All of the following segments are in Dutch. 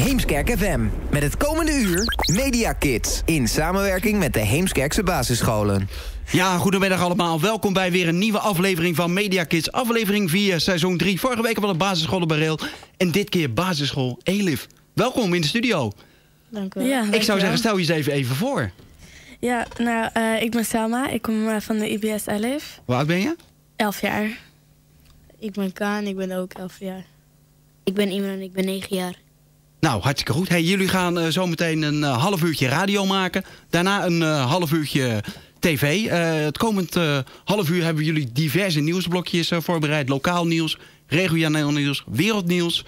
Heemskerk FM. Met het komende uur Media Kids. In samenwerking met de Heemskerkse basisscholen. Ja, goedemiddag allemaal. Welkom bij weer een nieuwe aflevering van Media Kids. Aflevering 4, seizoen 3. Vorige week hadden we de basisscholen Bareel. En dit keer basisschool Elif. Welkom in de studio. Dank u wel. Ja, ik zou zeggen, stel je eens even voor. Ja, nou, ik ben Selma. Ik kom van de IBS Elif. Hoe oud ben je? 11 jaar. Ik ben Kaan, ik ben ook 11 jaar. Ik ben Iman, ik ben 9 jaar. Nou, hartstikke goed. Hey, jullie gaan zometeen een half uurtje radio maken. Daarna een half uurtje tv. Het komend half uur hebben jullie diverse nieuwsblokjes voorbereid. Lokaal nieuws, regionaal nieuws, wereldnieuws.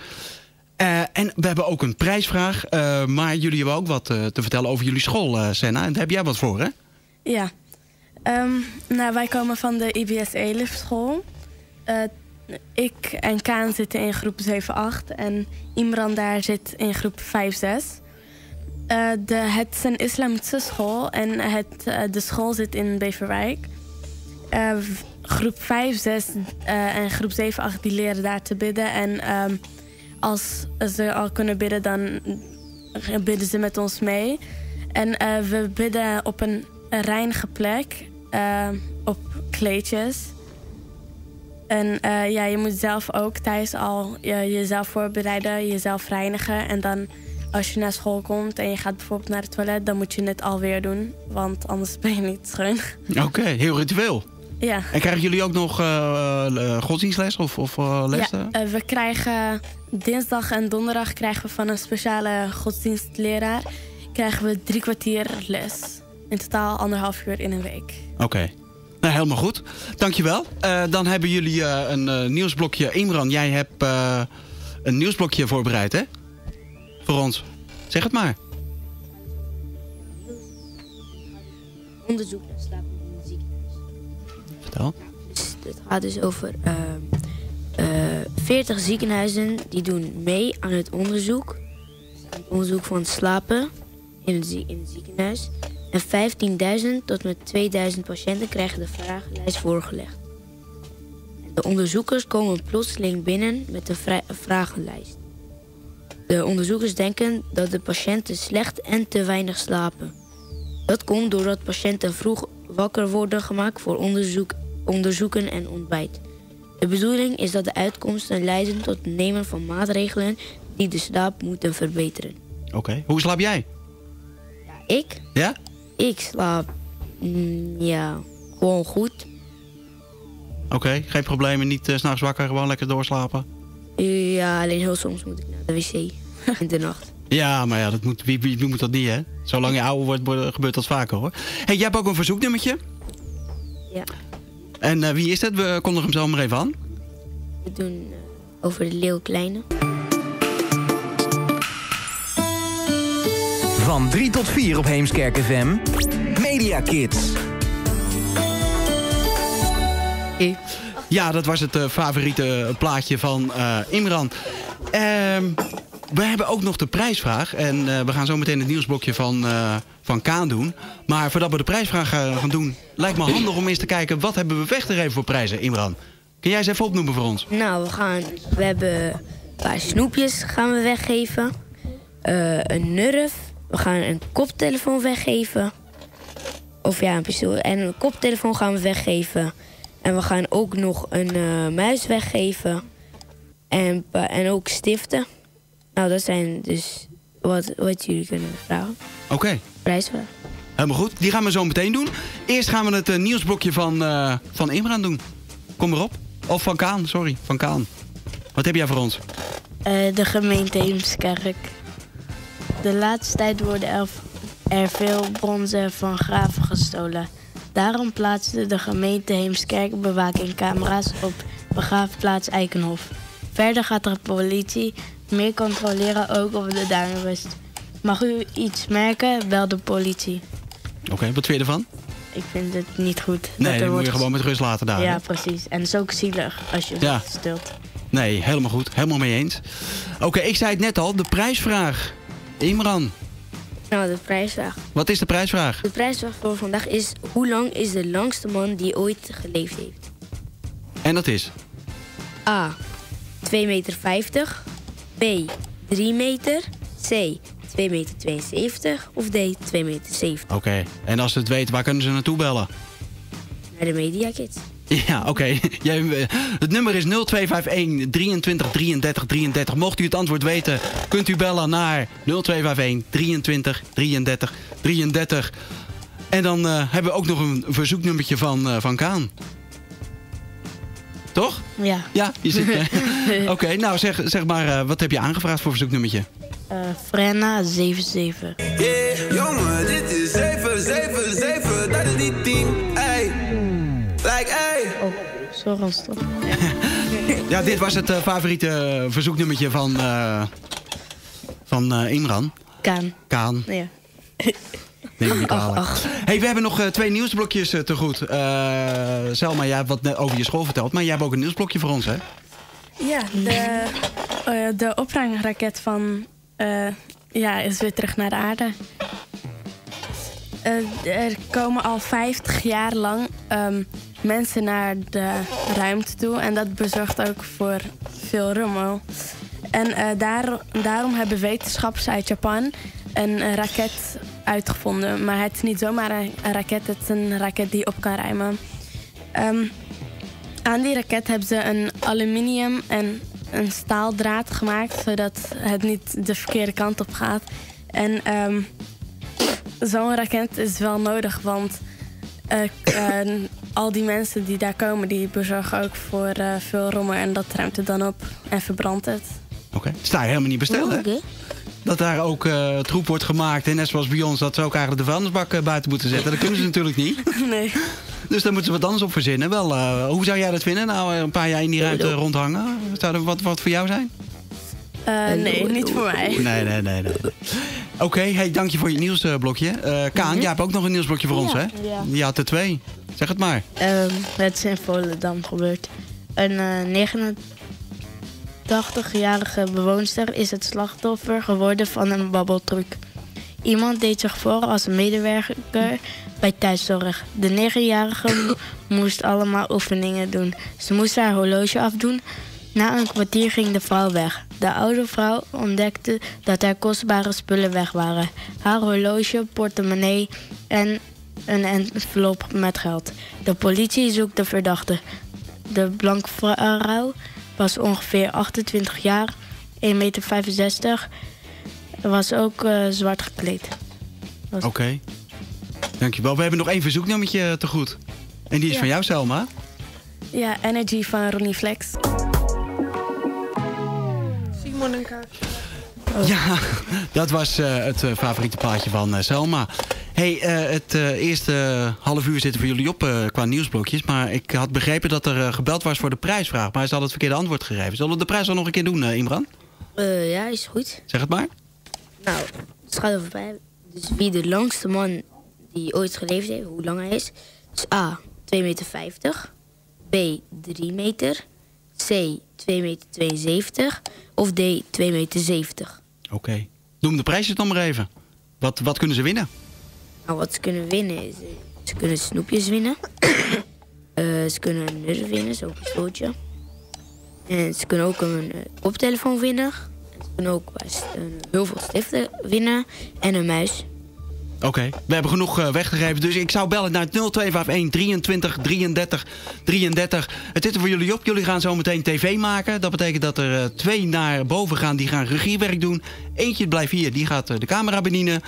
En we hebben ook een prijsvraag. Maar jullie hebben ook wat te vertellen over jullie school, Senna. En daar heb jij wat voor, hè? Ja. Nou, wij komen van de IBS Elif school. Ik en Kaan zitten in groep 7-8 en Imran daar zit in groep 5-6. Het is een islamitische school en de school zit in Beverwijk. Groep 5-6 en groep 7-8 die leren daar te bidden. En als ze al kunnen bidden, dan bidden ze met ons mee. En we bidden op een reinige plek, op kleedjes. En ja, je moet zelf ook thuis al jezelf voorbereiden, jezelf reinigen. En dan als je naar school komt en je gaat bijvoorbeeld naar het toilet, dan moet je het alweer doen. Want anders ben je niet schoon. Oké, heel ritueel. Ja. En krijgen jullie ook nog godsdienstles of lessen? Ja, we krijgen dinsdag en donderdag krijgen we van een speciale godsdienstleraar krijgen we 3 kwartier les. In totaal 1,5 uur in een week. Oké. Nou, helemaal goed. Dankjewel. Dan hebben jullie een nieuwsblokje. Imran, jij hebt een nieuwsblokje voorbereid, hè? Voor ons. Zeg het maar. Onderzoek naar slaap en ziektes. Vertel. Het gaat dus over 40 ziekenhuizen die doen mee aan het onderzoek. Het onderzoek van slapen in het ziekenhuis. En 15.000 tot met 2.000 patiënten krijgen de vragenlijst voorgelegd. De onderzoekers komen plotseling binnen met de vragenlijst. De onderzoekers denken dat de patiënten slecht en te weinig slapen. Dat komt doordat patiënten vroeg wakker worden gemaakt voor onderzoeken en ontbijt. De bedoeling is dat de uitkomsten leiden tot het nemen van maatregelen die de slaap moeten verbeteren. Oké. Hoe slaap jij? Ja, ik? Ja? Ik slaap, gewoon goed. Oké, geen problemen, niet 's nachts wakker, gewoon lekker doorslapen? Ja, alleen heel soms moet ik naar de wc in de nacht. Ja, maar ja, dat moet, wie moet dat niet, hè? Zolang je ouder wordt, gebeurt dat vaker, hoor. Hey, jij hebt ook een verzoeknummertje? Ja. En wie is dat? We kondigen hem zo maar even aan. We doen over de Leeuw Kleine. Van 3 tot 4 op Heemskerk FM, Media Kids. Ja, dat was het favoriete plaatje van Imran. We hebben ook nog de prijsvraag. En we gaan zo meteen het nieuwsblokje van Kaan doen. Maar voordat we de prijsvraag gaan doen, lijkt me handig om eens te kijken wat hebben we weggegeven voor prijzen, Imran. Kun jij eens even opnoemen voor ons? Nou, we hebben een paar snoepjes gaan we weggeven. Een Nerf. We gaan een koptelefoon weggeven. Of ja, een pistool. En een koptelefoon gaan we weggeven. En we gaan ook nog een muis weggeven. En ook stiften. Nou, dat zijn dus wat jullie kunnen vragen. Oké. Prijsvraag. Helemaal goed. Die gaan we zo meteen doen. Eerst gaan we het nieuwsblokje van Imran doen. Kom erop. Of van Kaan, sorry. Van Kaan. Wat heb jij voor ons? De gemeente Heemskerk. De laatste tijd worden er veel bronzen van graven gestolen. Daarom plaatste de gemeente Heemskerk bewakingcamera's op begraafplaats Eikenhof. Verder gaat de politie meer controleren ook op de duinrust. Mag u iets merken? Bel de politie. Oké, wat vind je ervan? Ik vind het niet goed. Nee, dat moet je gewoon met rust laten daar. Ja, precies. En het is ook zielig als je het stilt. Nee, helemaal goed. Helemaal mee eens. Oké, ik zei het net al, de prijsvraag. Imran. Nou, de prijsvraag. Wat is de prijsvraag? De prijsvraag voor vandaag is: hoe lang is de langste man die ooit geleefd heeft? En dat is? A. 2,50 meter. B. 3 meter. C. C, 2,72 meter of D, 2,70 meter. Oké, en als ze het weten, waar kunnen ze naartoe bellen? Naar de Media Kids. Ja, oké. Het nummer is 0251 23 33 33. Mocht u het antwoord weten, kunt u bellen naar 0251 23 33 33. En dan hebben we ook nog een verzoeknummertje van Kaan. Toch? Ja. Ja, je zit... Oké, nou zeg maar, wat heb je aangevraagd voor verzoeknummertje? Frenna 77. Yeah, jongen, dit is 777, dat is die 10. Ey, like ey. Oh, zo rustig. Ja, dit was het favoriete verzoeknummertje van Imran. Kaan. Ja. Ach. Hey, we hebben nog twee nieuwsblokjes te goed. Selma, jij hebt wat net over je school verteld, maar jij hebt ook een nieuwsblokje voor ons, hè? Ja, de opruimraket van... is weer terug naar de aarde. Er komen al 50 jaar lang mensen naar de ruimte toe. En dat bezorgt ook voor veel rommel. En daarom hebben wetenschappers uit Japan een raket uitgevonden. Maar het is niet zomaar een raket, het is een raket die op kan rijmen. Aan die raket hebben ze een aluminium en een staaldraad gemaakt, zodat het niet de verkeerde kant op gaat. En zo'n raket is wel nodig, want al die mensen die daar komen, die bezorgen ook voor veel rommel. En dat ruimt het dan op en verbrandt het. Oké, het staat helemaal niet besteld, hè? Dat daar ook troep wordt gemaakt. En net zoals bij ons, dat ze ook eigenlijk de vuilnisbak buiten moeten zetten. Dat kunnen ze natuurlijk niet. Nee. Dus daar moeten ze wat anders op verzinnen. Wel, hoe zou jij dat vinden? Nou, een paar jaar in die ruimte rondhangen. Zou dat wat voor jou zijn? Nee, niet voor mij. Nee. Oké, hey, dank je voor je nieuwsblokje. Kaan, jij hebt ook nog een nieuwsblokje voor ons, hè? Ja. Je had er twee. Zeg het maar. Het is in Volendam gebeurd. Een 80-jarige bewoonster is het slachtoffer geworden van een babbeltruc. Iemand deed zich voor als medewerker bij thuiszorg. De 9-jarige moest allemaal oefeningen doen. Ze moest haar horloge afdoen. Na een kwartier ging de vrouw weg. De oude vrouw ontdekte dat haar kostbare spullen weg waren. Haar horloge, portemonnee en een envelop met geld. De politie zoekt de verdachte. De blankvrouw was ongeveer 28 jaar, 1,65 meter. Was ook zwart gekleed. Oké. Dankjewel. We hebben nog één verzoeknummertje te goed. En die is van jou, Selma. Ja, Energy van Ronnie Flex. Simon en Kaas. Oh. Ja, dat was het favoriete plaatje van Selma. Hey, het eerste half uur zitten voor jullie op qua nieuwsblokjes. Maar ik had begrepen dat er gebeld was voor de prijsvraag. Maar ze had het verkeerde antwoord gegeven. Zullen we de prijs dan nog een keer doen, Imran? Ja, is goed. Zeg het maar. Nou, het gaat over bij. Dus wie de langste man die ooit geleefd heeft, hoe lang hij is. Dus A, 2,50 meter. B, 3 meter. C, 2,72 meter. Of D, 2,70 meter. Oké. Noem de prijsjes dan maar even. Wat kunnen ze winnen? Nou, wat ze kunnen winnen is... Ze kunnen snoepjes winnen. Ze kunnen een nurse winnen, zo'n pistooltje. En ze kunnen ook een koptelefoon winnen. Ze kunnen ook heel veel stiften winnen. En een muis. Oké, we hebben genoeg weggegeven. Dus ik zou bellen naar 0251 23 33 33. Het zit er voor jullie op. Jullie gaan zo meteen tv maken. Dat betekent dat er twee naar boven gaan. Die gaan regiewerk doen. Eentje blijft hier. Die gaat de camera bedienen.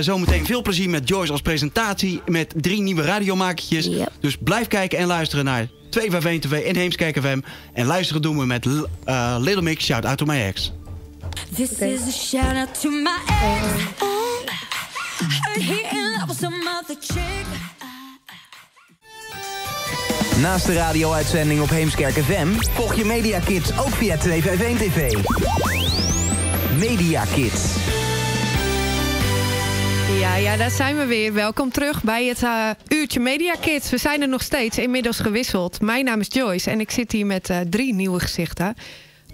Zometeen veel plezier met Joyce als presentatie. Met 3 nieuwe radiomakertjes. Yep. Dus blijf kijken en luisteren naar 251 TV en Heemskerk FM. En luisteren doen we met Little Mix. Shout out to my ex. This is a shout out to my ex. He in love with some other chick. Naast de radio-uitzending op Heemskerk FM volg je Media Kids ook via 251 TV. Media Kids. Ja, daar zijn we weer. Welkom terug bij het uurtje Media Kids. We zijn er nog steeds, inmiddels gewisseld. Mijn naam is Joyce en ik zit hier met 3 nieuwe gezichten.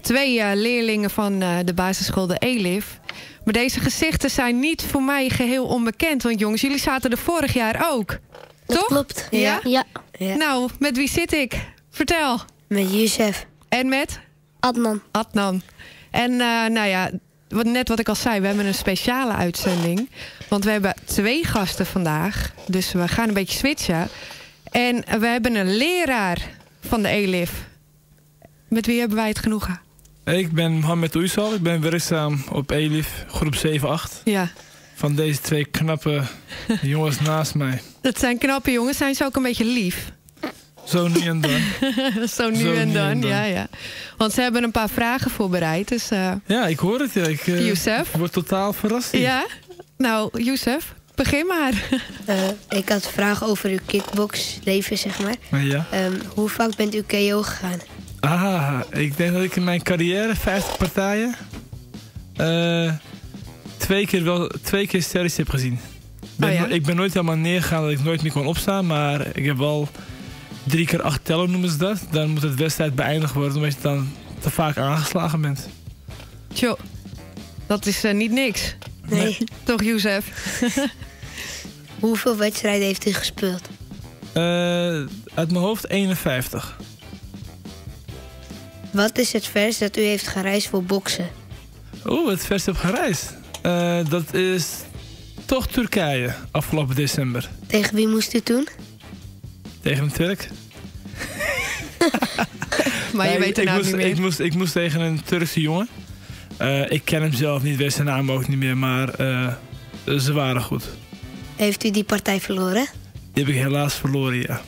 2 leerlingen van de basisschool de Elif. Maar deze gezichten zijn niet voor mij geheel onbekend. Want jongens, jullie zaten er vorig jaar ook. Dat toch? Klopt. Ja? Ja. Nou, met wie zit ik? Vertel. Met Youssef. En met? Adnan. En nou ja, net wat ik al zei, we hebben een speciale uitzending. Want we hebben 2 gasten vandaag. Dus we gaan een beetje switchen. En we hebben een leraar van de Elif. Met wie hebben wij het genoegen? Ik ben Mohammed Oeysal. Ik ben werkzaam op Elif, groep 7-8. Ja. Van deze 2 knappe jongens naast mij. Dat zijn knappe jongens. Zijn ze ook een beetje lief? Zo nu en dan. Zo nu en dan. Ja, ja. Want ze hebben een paar vragen voorbereid. Dus, ja, ik hoor het. Ja. Ik word totaal verrast. Ja? Nou, Youssef, begin maar. Ik had een vraag over uw kickboxleven, zeg maar. Ja. Hoe vaak bent u KO gegaan? Ah, ik denk dat ik in mijn carrière 50 partijen... 2 keer series heb gezien. Ik ben nooit helemaal neergegaan dat ik nooit meer kon opstaan. Maar ik heb wel 3 keer 8 tellen, noemen ze dat. Dan moet het wedstrijd beëindigd worden omdat je dan te vaak aangeslagen bent. Tjo, dat is niet niks. Nee. Toch, Youssef? Hoeveel wedstrijden heeft u gespeeld? Uit mijn hoofd 51. Wat is het vers dat u heeft gereisd voor boksen? Oeh, het vers heb gereisd? Dat is toch Turkije, afgelopen december. Tegen wie moest u toen? Tegen een Turk. Maar je weet de naam niet meer. Ik moest tegen een Turkse jongen. Ik ken hem zelf niet, weet zijn naam ook niet meer, maar ze waren goed. Heeft u die partij verloren? Die heb ik helaas verloren, ja.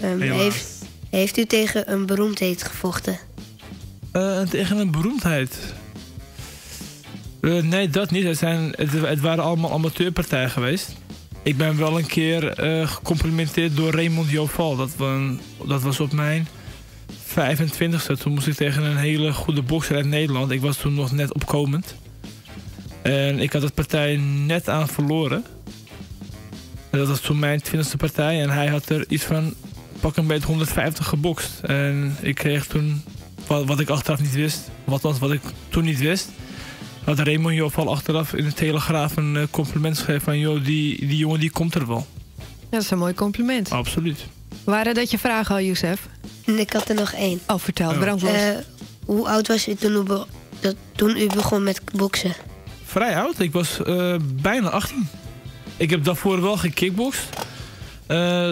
Helaas. Heeft u tegen een beroemdheid gevochten? Tegen een beroemdheid? Nee, dat niet. Het waren allemaal amateurpartijen geweest. Ik ben wel een keer gecomplimenteerd door Raymond Joval. Dat was op mijn 25e. Toen moest ik tegen een hele goede bokser uit Nederland. Ik was toen nog net opkomend. En ik had het partij net aan verloren. En dat was toen mijn 20e partij. En hij had er iets van pak een beetje 150 gebokst. En ik kreeg toen, wat ik achteraf niet wist, wat ik toen niet wist, had Raymond Joval achteraf in de Telegraaf een compliment geschreven van joh, die jongen die komt er wel. Ja, dat is een mooi compliment. Absoluut. Waren dat je vragen al, Youssef? Ik had er nog 1. Oh, vertel. Ja. Hoe oud was u toen u begon met boksen? Vrij oud. Ik was bijna 18. Ik heb daarvoor wel gekickbokst.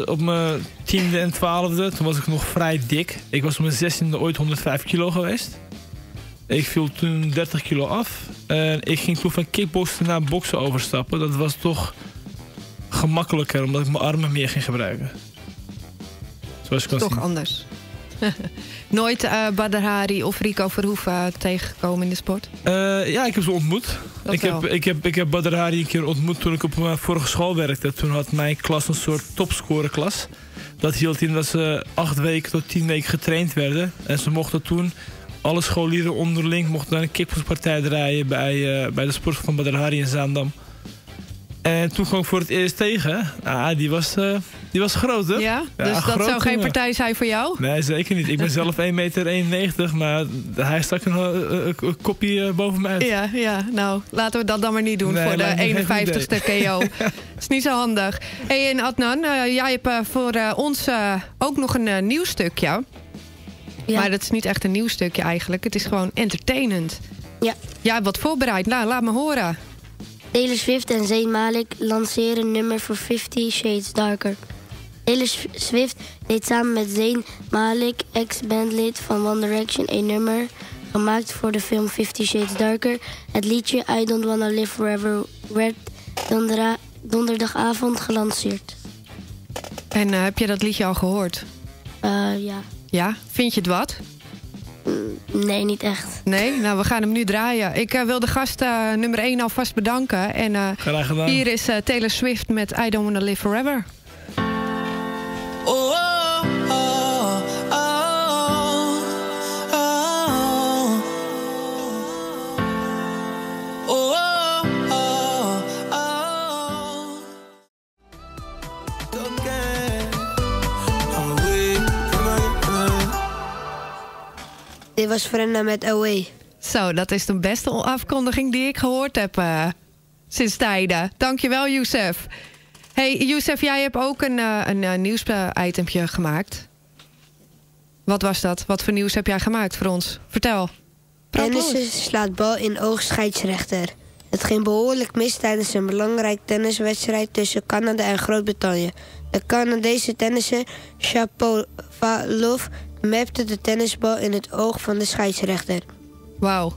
Op mijn 10e en 12e, toen was ik nog vrij dik. Ik was op mijn 16e ooit 105 kilo geweest. Ik viel toen 30 kilo af. En ik ging toen van kickboksen naar boksen overstappen. Dat was toch gemakkelijker, omdat ik mijn armen meer ging gebruiken. Zoals je kan zien. Toch anders. Nooit Badr Hari of Rico Verhoeven tegengekomen in de sport? Ja, ik heb ze ontmoet. Ik heb Badr Hari een keer ontmoet toen ik op mijn vorige school werkte. Toen had mijn klas een soort topscoreklas. Dat hield in dat ze 8 weken tot 10 weken getraind werden. En ze mochten toen, alle scholieren onderling, mochten dan een kickboxpartij draaien bij de sport van Badr Hari in Zaandam. En toen kwam ik voor het eerst tegen. Ah, die was groot, hè? Ja, dus dat groot, zou geen partij zijn voor jou? Nee, zeker niet. Ik ben zelf 1,91 meter, maar hij stak een kopje boven mij uit. Ja, ja, nou, laten we dat dan maar niet doen voor de 51ste KO. Dat is niet zo handig. Hey, en Adnan, jij hebt voor ons ook nog een nieuw stukje. Ja. Maar dat is niet echt een nieuw stukje eigenlijk. Het is gewoon entertainend. Ja. Jij hebt wat voorbereid. Nou, laat me horen. Taylor Swift en Zayn Malik lanceren een nummer voor 50 Shades Darker. Taylor Swift deed samen met Zayn Malik, ex-bandlid van One Direction, een nummer gemaakt voor de film 50 Shades Darker. Het liedje I Don't Wanna Live Forever werd donderdagavond gelanceerd. En heb je dat liedje al gehoord? Ja. Ja, vind je het wat? Nee, niet echt. Nee? Nou, we gaan hem nu draaien. Ik wil de gast nummer 1 alvast bedanken. En graag gedaan. Hier is Taylor Swift met I Don't Wanna Live Forever. Dit was Frenna met Away. Zo, dat is de beste afkondiging die ik gehoord heb sinds tijden. Dankjewel, Youssef. Hey, Youssef, jij hebt ook een nieuwsitempje gemaakt. Wat was dat? Wat voor nieuws heb jij gemaakt voor ons? Vertel. Tennissen slaat bal in oog scheidsrechter. Het ging behoorlijk mis tijdens een belangrijke tenniswedstrijd tussen Canada en Groot-Brittannië. De Canadese tennisser Shapovalov mepte de tennisbal in het oog van de scheidsrechter. Wauw.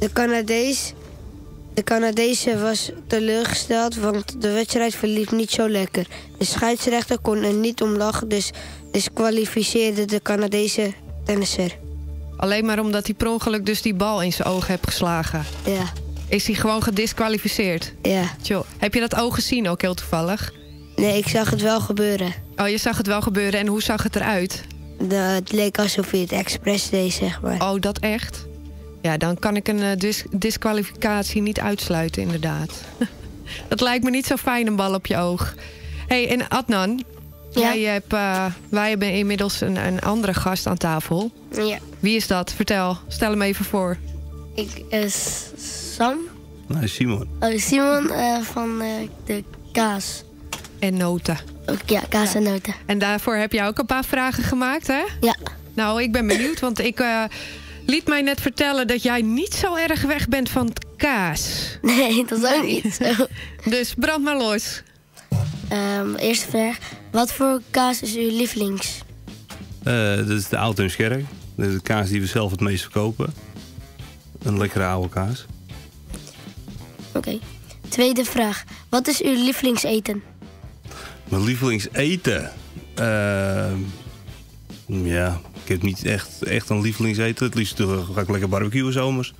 De Canadese was teleurgesteld, want de wedstrijd verliep niet zo lekker. De scheidsrechter kon er niet om lachen, dus diskwalificeerde de Canadese tennisser. Alleen maar omdat hij per ongeluk dus die bal in zijn oog heeft geslagen. Ja. Is hij gewoon gediskwalificeerd? Ja. Tjoh. Heb je dat oog gezien ook heel toevallig? Nee, ik zag het wel gebeuren. Oh, je zag het wel gebeuren. En hoe zag het eruit? Het leek alsof hij het expres deed, zeg maar. Oh, dat echt? Ja, dan kan ik een diskwalificatie niet uitsluiten, inderdaad. Dat lijkt me niet zo fijn, een bal op je oog. Hé, en Adnan, ja? Wij hebben inmiddels een andere gast aan tafel. Ja. Wie is dat? Vertel, stel hem even voor. Ik is Sam. Nee, Simon. Oh, Simon van de kaas. En noten. Ja, kaas en noten. En daarvoor heb je ook een paar vragen gemaakt, hè? Ja. Nou, ik ben benieuwd, want ik... liet mij net vertellen dat jij niet zo erg weg bent van het kaas. Nee, dat is ook niet zo. Dus brand maar los. Eerste vraag. Wat voor kaas is uw lievelings? Dat is de Altum Scherk. Dat is de kaas die we zelf het meest verkopen. Een lekkere oude kaas. Oké. Tweede vraag. Wat is uw lievelingseten? Mijn lievelingseten? Ja... Ik heb niet echt een lievelingseten. Het liefst ga ik lekker barbecuen zomers.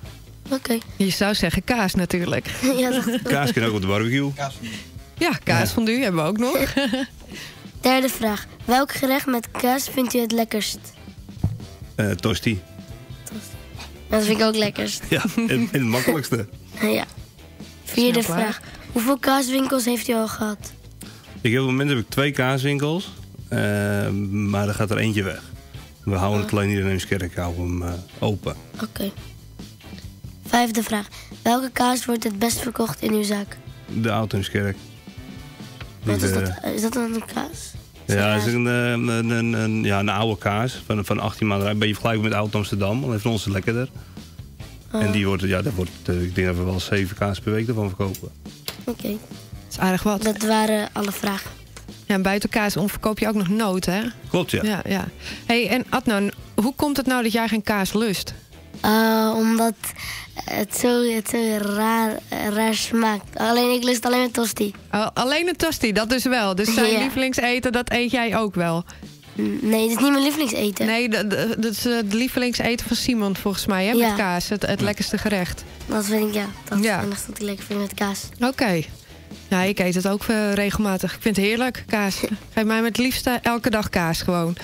Oké. Je zou zeggen kaas natuurlijk. Ja, dat... Kaas kan ook op de barbecue. Ja, kaasfondue hebben we ook nog. Derde vraag. Welk gerecht met kaas vindt u het lekkerst? Tosti. Dat vind ik ook lekkerst. Ja, en het makkelijkste. Ja. Vierde vraag. Hoeveel kaaswinkels heeft u al gehad? Ik heb op het moment heb ik 2 kaaswinkels. Maar er gaat er eentje weg. We houden het alleen hier in Heemskerk, houden hem open. Oké. Vijfde vraag. Welke kaas wordt het best verkocht in uw zaak? De Oud-Huiskerk. Wat is dat? Is dat dan een kaas? Ja, dat is een oude kaas van 18 maanden. Een beetje vergelijkbaar met Oud-Amsterdam, alleen van ons is lekkerder. Oh. En die wordt, ja, daar wordt, ik denk dat we wel 7 kaas per week ervan verkopen. Oké. Dat is aardig wat. Dat waren alle vragen. Ja, en buiten kaas verkoop je ook nog noot, hè? Klopt, ja. Ja. Hey, en Adnan, hoe komt het nou dat jij geen kaas lust? Omdat het zo raar smaakt. Ik lust alleen een tosti. Oh, alleen een tosti, dat dus wel. Dus zijn lievelingseten, dat eet jij ook wel? Nee, dat is niet mijn lievelingseten. Nee, dat is het lievelingseten van Simon volgens mij, hè? Ja. Met kaas, het lekkerste gerecht. Dat vind ik, ja. Dat vind ik lekker vind met kaas. Oké. Ja, ik eet het ook regelmatig. Ik vind het heerlijk, kaas. Geef mij het liefste elke dag kaas gewoon.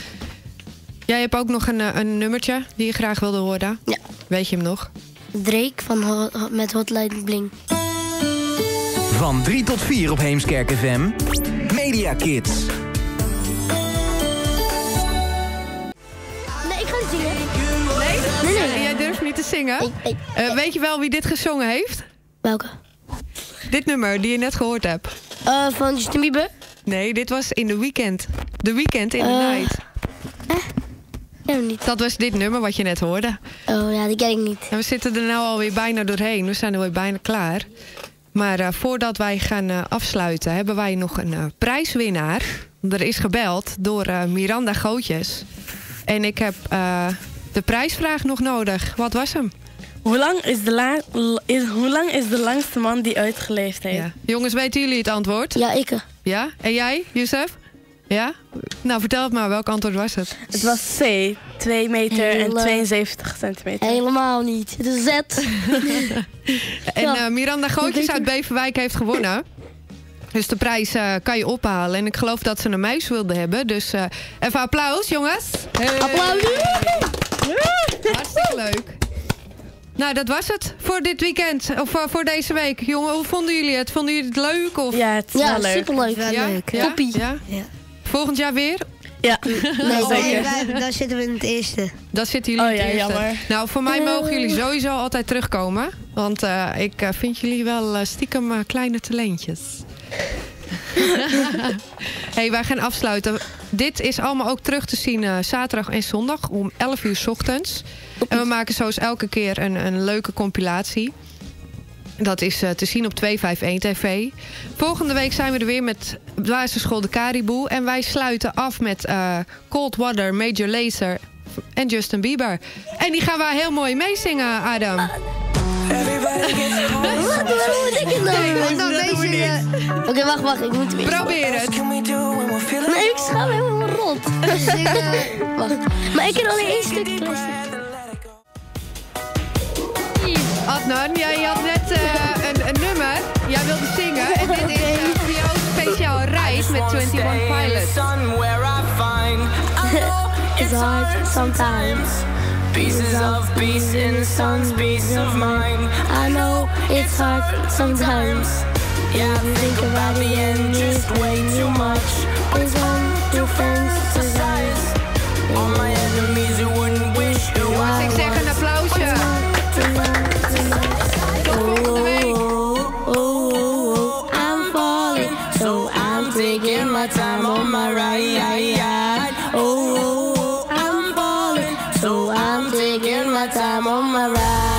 Jij hebt ook nog een nummertje die je graag wilde horen. Ja. Weet je hem nog? Drake met Hotline Bling. Van 3 tot 4 op Heemskerk FM. Media Kids. Nee, ik ga niet zingen. Nee. Jij durft niet te zingen? Nee. Weet je wel wie dit gezongen heeft? Welke? Dit nummer, die je net gehoord hebt. Van Justin Bieber? Nee, dit was in The Weeknd. The Weeknd in the Night. Ja, niet. Dat was dit nummer wat je net hoorde. Oh ja, die ken ik niet. En we zitten er nou alweer bijna doorheen. We zijn er weer bijna klaar. Maar voordat wij gaan afsluiten, hebben wij nog een prijswinnaar. Er is gebeld door Miranda Gootjes. En ik heb de prijsvraag nog nodig. Wat was hem? Hoe lang is de langste man die ooit geleefd heeft? Ja. Jongens, weten jullie het antwoord? Ja, ik. Ja? En jij, Youssef? Ja? Nou, vertel het maar. Welk antwoord was het? Het was C. 2 meter en 72 centimeter. Helemaal niet. Het is Z. En Miranda Gootjes uit Beverwijk heeft gewonnen. Dus de prijs kan je ophalen. En ik geloof dat ze een muis wilde hebben. Dus even applaus, jongens. Hey. Applaus. Hartstikke leuk. Nou, dat was het voor dit weekend, of voor deze week. Jongen, hoe vonden jullie het? Vonden jullie het leuk? Of? Ja, het is wel leuk. Superleuk. Ja? Toppie. Ja? Volgend jaar weer? Ja. Nee, zeker. Dan zitten we in het eerste. Dan zitten jullie in het eerste. Jammer. Nou, voor mij mogen jullie sowieso altijd terugkomen. Want ik vind jullie wel stiekem kleine talentjes. Hey, wij gaan afsluiten. Dit is allemaal ook terug te zien zaterdag en zondag om 11 uur 's ochtends. En we maken zoals elke keer een leuke compilatie. Dat is te zien op 251 TV. Volgende week zijn we er weer met Basisschool de Kariboe. En wij sluiten af met Cold Water, Major Lazer en Justin Bieber. En die gaan wij heel mooi meezingen, Adam. Wat moet ik het nou? Oké, wacht, ik moet weer. Probeer het. Nee, ik schaam helemaal rot. Wacht, maar ik kan alleen één stuk plassen. Adnan, jij had net een nummer. Jij wilde zingen. En dit is voor jou speciaal Reis met 21 Pilots. It's hard sometimes. Pieces of peace in the sun's peace of mine. I know it's hard sometimes. Yeah, I think about the end just way too much. Always want your friends to size. All my enemies you wouldn't wish you were. Jongens, ik zeg een applausje. Time on my ride. Oh, I'm falling, so I'm taking my time on my ride.